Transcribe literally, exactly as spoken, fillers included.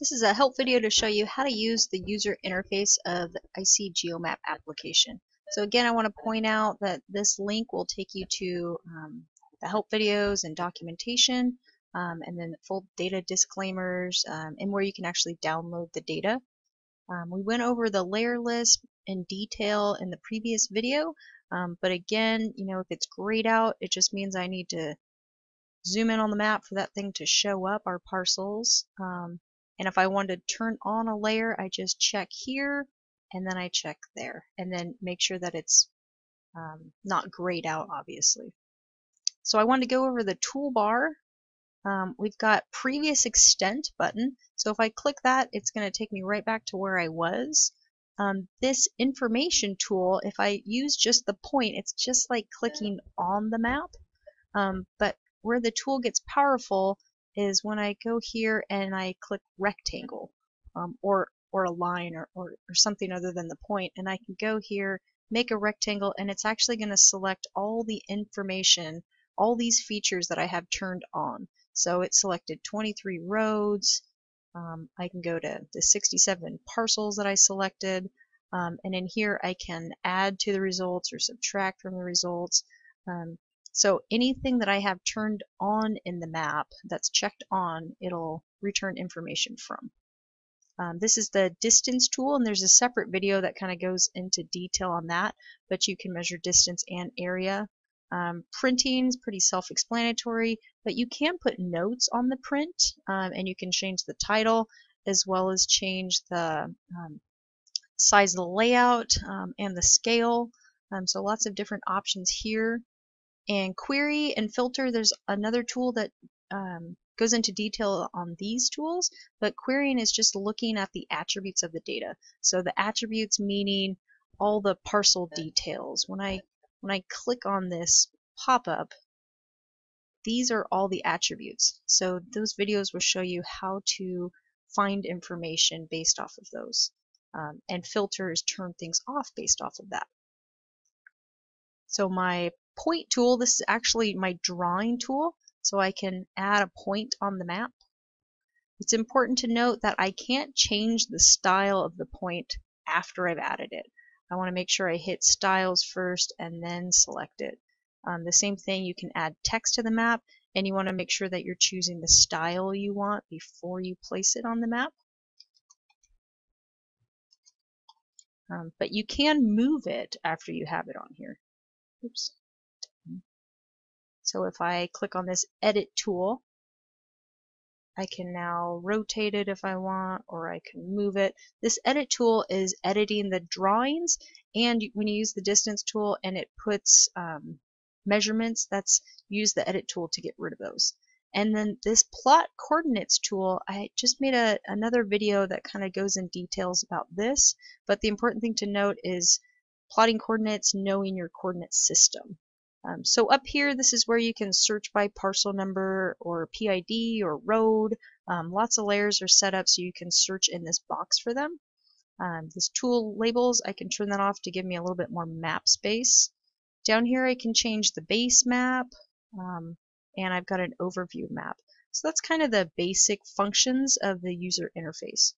This is a help video to show you how to use the user interface of the I C GeoMap application. So again, I want to point out that this link will take you to um, the help videos and documentation, um, and then full data disclaimers, um, and where you can actually download the data. Um, we went over the layer list in detail in the previous video, um, but again, you know, if it's grayed out, it just means I need to zoom in on the map for that thing to show up, our parcels. Um, And if I wanted to turn on a layer, I just check here, and then I check there, and then make sure that it's um, not grayed out, obviously. So I wanted to go over the toolbar. Um, we've got previous extent button. So if I click that, it's going to take me right back to where I was. Um, this information tool, if I use just the point, it's just like clicking on the map. Um, but where the tool gets powerful is when I go here and I click rectangle, um, or or a line, or, or, or something other than the point, and I can go here, make a rectangle, and it's actually going to select all the information, all these features that I have turned on. So it selected twenty-three roads. um, I can go to the sixty-seven parcels that I selected, um, and in here I can add to the results or subtract from the results. um, So anything that I have turned on in the map that's checked on, it'll return information from. Um, this is the distance tool, and there's a separate video that kind of goes into detail on that, but you can measure distance and area. Um, printing is pretty self-explanatory, but you can put notes on the print, um, and you can change the title as well as change the um, size of the layout, um, and the scale. Um, so lots of different options here. And query and filter, there's another tool that um, goes into detail on these tools, but querying is just looking at the attributes of the data. So the attributes meaning all the parcel details. When I, when I click on this pop-up, these are all the attributes. So those videos will show you how to find information based off of those. Um, and filters turn things off based off of that. So my point tool, this is actually my drawing tool, so I can add a point on the map. It's important to note that I can't change the style of the point after I've added it. I want to make sure I hit styles first and then select it. Um, the same thing, you can add text to the map, and you want to make sure that you're choosing the style you want before you place it on the map. Um, but you can move it after you have it on here. Oops. So if I click on this edit tool, I can now rotate it if I want, or I can move it. This edit tool is editing the drawings, and when you use the distance tool and it puts um, measurements, that's use the edit tool to get rid of those. And then this plot coordinates tool, I just made a, another video that kind of goes in details about this, but the important thing to note is plotting coordinates, knowing your coordinate system. Um, so up here, this is where you can search by parcel number or P I D or road. Um, lots of layers are set up so you can search in this box for them. Um, this tool labels, I can turn that off to give me a little bit more map space. Down here I can change the base map, um, and I've got an overview map. So that's kind of the basic functions of the user interface.